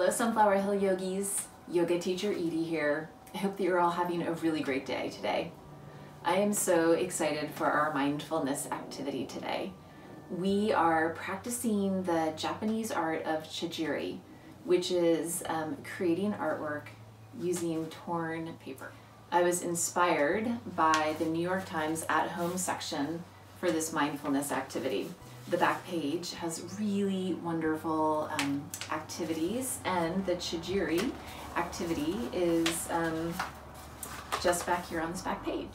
Hello Sunflower Hill yogis, yoga teacher Edie here. I hope that you're all having a really great day today. I am so excited for our mindfulness activity today. We are practicing the Japanese art of Chigiri, which is creating artwork using torn paper. I was inspired by the New York Times at-home section for this mindfulness activity. The back page has really wonderful activities, and the Chigiri activity is just back here on this back page.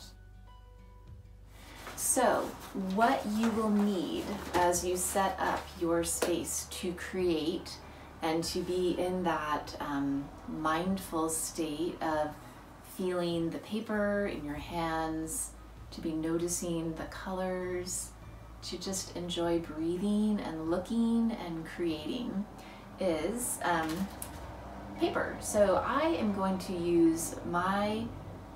So what you will need as you set up your space to create and to be in that mindful state of feeling the paper in your hands, to be noticing the colors, to just enjoy breathing and looking and creating, is paper. So I am going to use my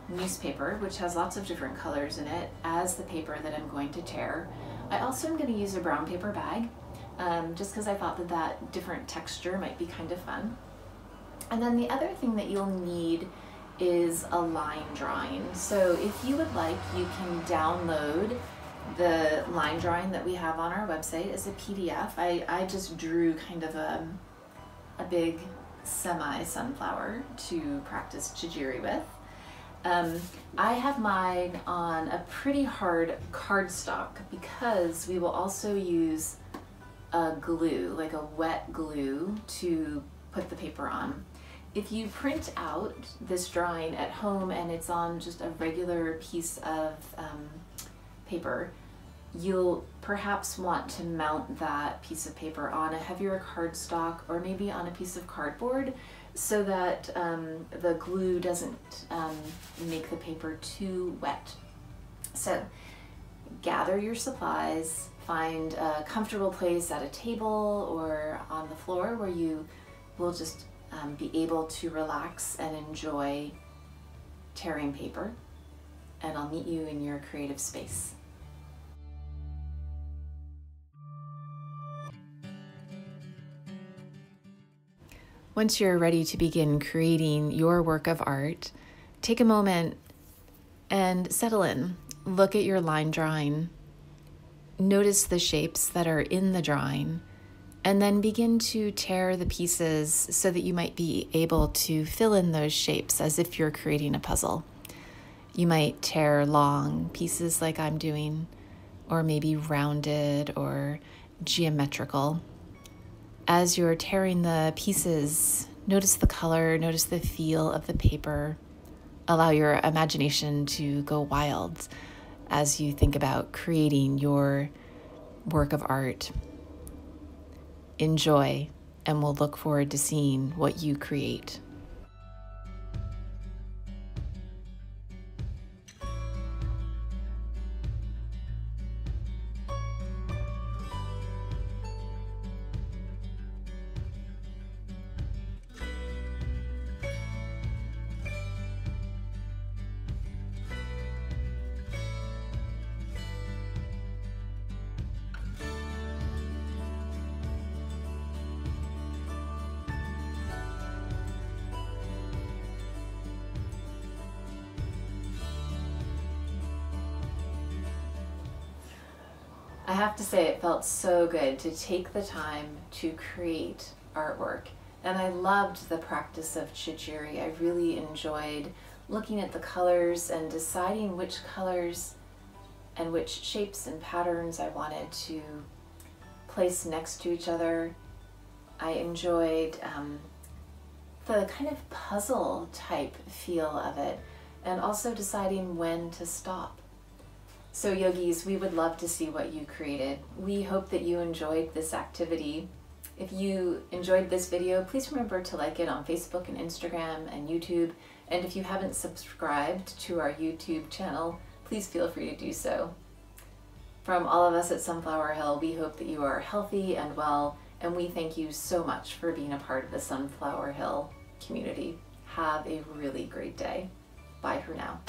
newspaper, which has lots of different colors in it, as the paper that I'm going to tear. I also am going to use a brown paper bag, just because I thought that that different texture might be kind of fun. And then the other thing that you'll need is a line drawing. So if you would like, you can download the line drawing that we have on our website as a PDF. I just drew kind of a big semi-sunflower to practice Chigiri with. I have mine on a pretty hard cardstock because we will also use a glue, like a wet glue, to put the paper on. If you print out this drawing at home and it's on just a regular piece of paper, you'll perhaps want to mount that piece of paper on a heavier cardstock or maybe on a piece of cardboard so that the glue doesn't make the paper too wet. So gather your supplies, find a comfortable place at a table or on the floor where you will just be able to relax and enjoy tearing paper, and I'll meet you in your creative space. Once you're ready to begin creating your work of art, take a moment and settle in. Look at your line drawing. Notice the shapes that are in the drawing, and then begin to tear the pieces so that you might be able to fill in those shapes as if you're creating a puzzle. You might tear long pieces like I'm doing, or maybe rounded or geometrical. As you're tearing the pieces, notice the color, notice the feel of the paper. Allow your imagination to go wild as you think about creating your work of art. Enjoy, and we'll look forward to seeing what you create. I have to say, it felt so good to take the time to create artwork, and I loved the practice of Chigiri. I really enjoyed looking at the colors and deciding which colors and which shapes and patterns I wanted to place next to each other. I enjoyed the kind of puzzle type feel of it, and also deciding when to stop. So yogis, we would love to see what you created. We hope that you enjoyed this activity. If you enjoyed this video, please remember to like it on Facebook and Instagram and YouTube. And if you haven't subscribed to our YouTube channel, please feel free to do so. From all of us at Sunflower Hill, we hope that you are healthy and well, and we thank you so much for being a part of the Sunflower Hill community. Have a really great day. Bye for now.